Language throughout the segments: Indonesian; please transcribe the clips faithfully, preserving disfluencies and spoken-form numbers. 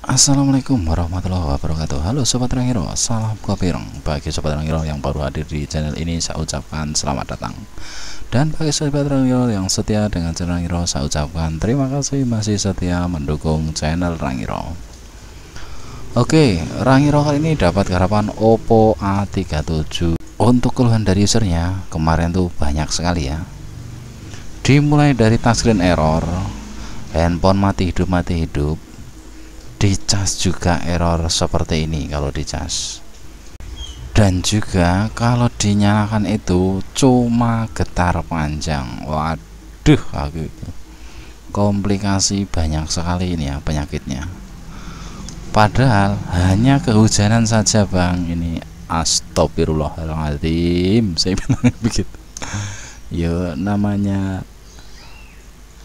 Assalamualaikum warahmatullahi wabarakatuh. Halo Sobat Rangiro, salam kopireng. Bagi Sobat Rangiro yang baru hadir di channel ini, saya ucapkan selamat datang. Dan bagi Sobat Rangiro yang setia dengan channel Rangiro, saya ucapkan terima kasih masih setia mendukung channel Rangiro. Oke, Rangiro kali ini dapat harapan Oppo A tiga tujuh. Untuk keluhan dari usernya, kemarin tuh banyak sekali ya. Dimulai dari touchscreen error, handphone mati hidup mati hidup. Di cas juga error seperti ini kalau di cas, dan juga kalau dinyalakan itu cuma getar panjang. Waduh, aku itu komplikasi banyak sekali ini ya penyakitnya, padahal hanya kehujanan saja bang. Ini astagfirullahaladzim, saya bilang begitu. Yo, namanya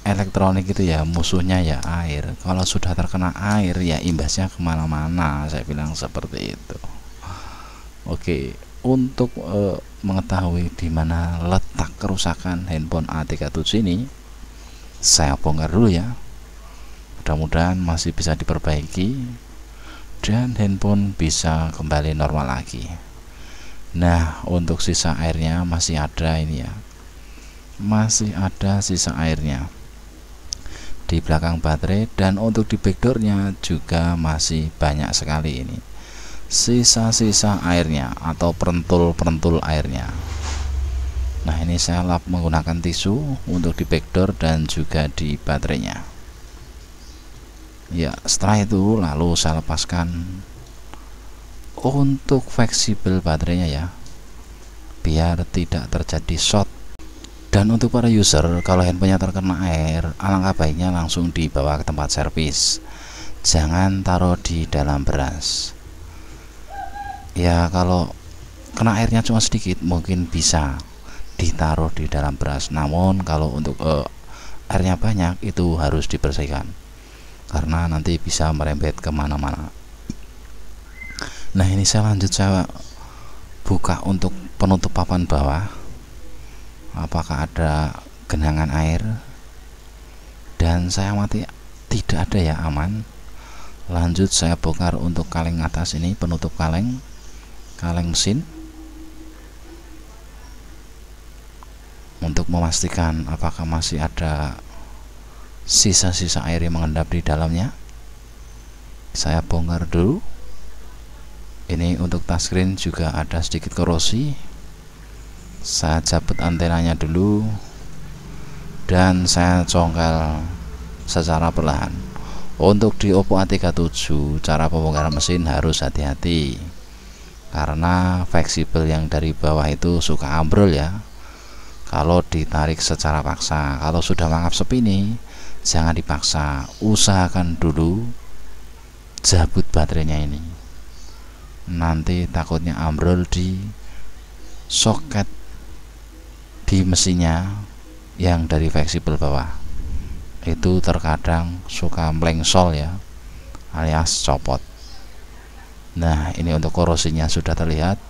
elektronik itu ya musuhnya ya air. Kalau sudah terkena air ya imbasnya kemana-mana, saya bilang seperti itu. Oke, untuk e, mengetahui di mana letak kerusakan handphone A tiga tujuh ini, saya bongkar dulu ya. Mudah-mudahan masih bisa diperbaiki dan handphone bisa kembali normal lagi. Nah, untuk sisa airnya masih ada ini ya, masih ada sisa airnya di belakang baterai, dan untuk di backdoornya juga masih banyak sekali ini sisa-sisa airnya atau perentul-perentul airnya. Nah, ini saya lap menggunakan tisu untuk di backdoor dan juga di baterainya ya. Setelah itu lalu saya lepaskan untuk fleksibel baterainya ya, biar tidak terjadi short. Dan untuk para user, kalau handphonenya terkena air, alangkah baiknya langsung dibawa ke tempat servis. Jangan taruh di dalam beras. Ya, kalau kena airnya cuma sedikit, mungkin bisa ditaruh di dalam beras. Namun, kalau untuk eh, airnya banyak, itu harus dibersihkan, karena nanti bisa merembet kemana-mana. Nah, ini saya lanjut, saya buka untuk penutup papan bawah. Apakah ada genangan air? Dan saya mati, tidak ada ya, aman. Lanjut saya bongkar untuk kaleng atas ini, penutup kaleng, kaleng mesin, untuk memastikan apakah masih ada sisa-sisa air yang mengendap di dalamnya. Saya bongkar dulu. Ini untuk touchscreen juga ada sedikit korosi. Saya cabut antenanya dulu dan saya congkel secara perlahan. Untuk di Oppo A tiga tujuh, cara pembongkaran mesin harus hati-hati karena fleksibel yang dari bawah itu suka ambrol ya kalau ditarik secara paksa. Kalau sudah mangkap sepi nih, jangan dipaksa, usahakan dulu jabut baterainya ini, nanti takutnya ambrol di soket di mesinnya yang dari fleksibel bawah itu. Terkadang suka melengsol ya, alias copot. Nah, ini untuk korosinya sudah terlihat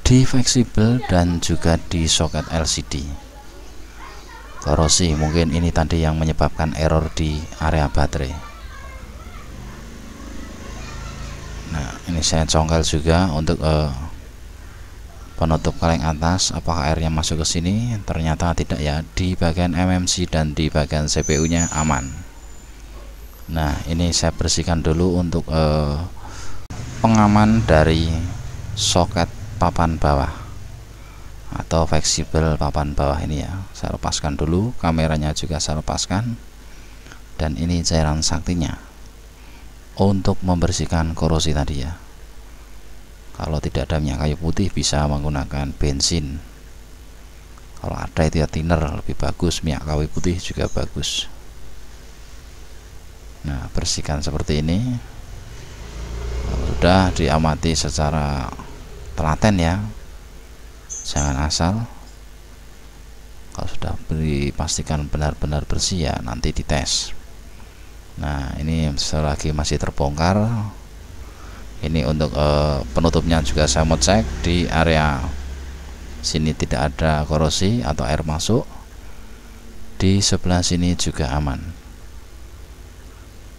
di fleksibel dan juga di soket L C D. Korosi mungkin ini tadi yang menyebabkan error di area baterai. Nah, ini saya congkel juga untuk uh, penutup kaleng atas. Apakah airnya masuk ke sini? Ternyata tidak ya, di bagian M M C dan di bagian C P U nya aman. Nah, ini saya bersihkan dulu untuk eh, pengaman dari soket papan bawah atau fleksibel papan bawah ini ya, saya lepaskan dulu. Kameranya juga saya lepaskan, dan ini cairan saktinya untuk membersihkan korosi tadi ya. Kalau tidak ada minyak kayu putih bisa menggunakan bensin. Kalau ada itu ya thinner lebih bagus, minyak kayu putih juga bagus. Nah, bersihkan seperti ini. Kalau sudah, diamati secara telaten ya, jangan asal. Kalau sudah dipastikan benar-benar bersih ya, nanti dites. Nah, ini selagi masih terbongkar. Ini untuk eh, penutupnya juga saya mau cek, di area sini tidak ada korosi atau air masuk, di sebelah sini juga aman.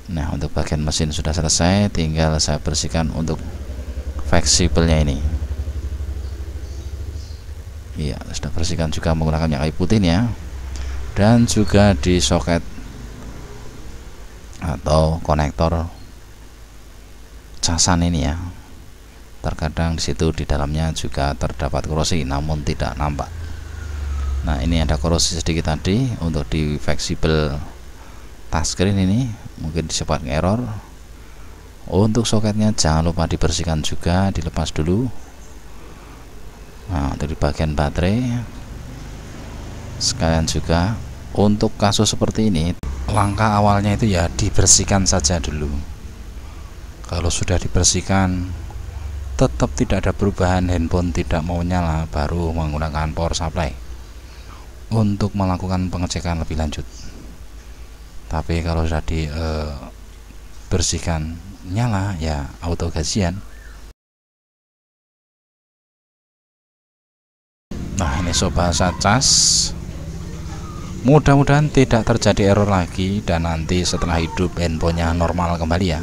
Nah, untuk bagian mesin sudah selesai, tinggal saya bersihkan untuk fleksibelnya ini. Iya, sudah bersihkan juga menggunakan yang kayu putih ya. Dan juga di soket atau konektor casan ini ya. Terkadang di situ di dalamnya juga terdapat korosi, namun tidak nampak. Nah, ini ada korosi sedikit tadi untuk di fleksibel touchscreen ini, mungkin disebabkan error. Untuk soketnya jangan lupa dibersihkan juga, dilepas dulu. Nah, untuk di bagian baterai sekalian juga. Untuk kasus seperti ini, langkah awalnya itu ya dibersihkan saja dulu. Kalau sudah dibersihkan tetap tidak ada perubahan, handphone tidak mau nyala, baru menggunakan power supply untuk melakukan pengecekan lebih lanjut. Tapi kalau sudah dibersihkan eh, nyala ya auto gajian. Nah, ini sobat saya cas, mudah-mudahan tidak terjadi error lagi dan nanti setelah hidup handphonenya normal kembali ya,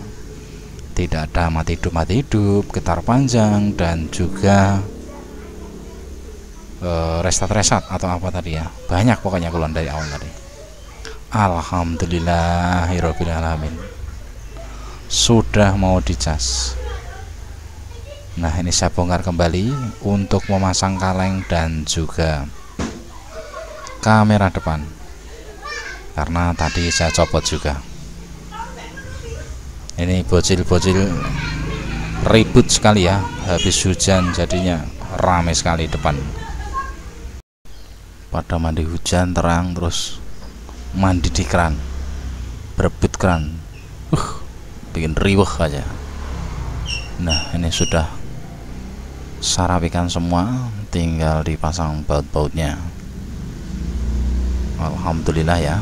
tidak ada mati hidup mati hidup getar panjang dan juga eh, restart restart atau apa tadi ya, banyak pokoknya keluhan dari awal tadi. Alhamdulillahirabbil alamin, sudah mau dicas. Nah, ini saya bongkar kembali untuk memasang kaleng dan juga kamera depan, karena tadi saya copot juga. Ini bocil-bocil ribut sekali ya, habis hujan jadinya rame sekali depan. Pada mandi hujan terang, terus mandi di keran, berebut keran, uh, bikin riweh aja. Nah, ini sudah saya rapikan semua, tinggal dipasang baut-bautnya. Alhamdulillah ya.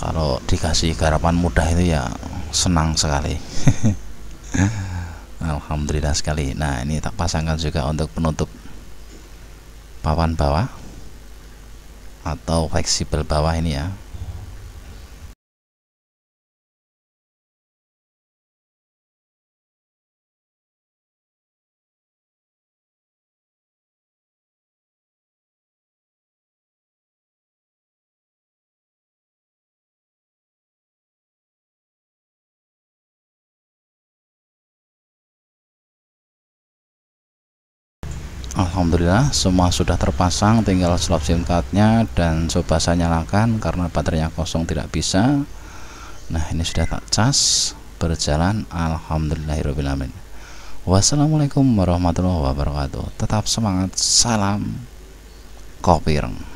Kalau dikasih garapan mudah itu ya senang sekali. Alhamdulillah sekali. Nah, ini tak pasangkan juga untuk penutup papan bawah atau fleksibel bawah ini ya. Alhamdulillah semua sudah terpasang, tinggal slot SIM cardnya dan coba saya nyalakan karena baterainya kosong tidak bisa. Nah, ini sudah tak cas, berjalan. Alhamdulillahirobbilalamin. Wassalamualaikum warahmatullahi wabarakatuh. Tetap semangat, salam kopir.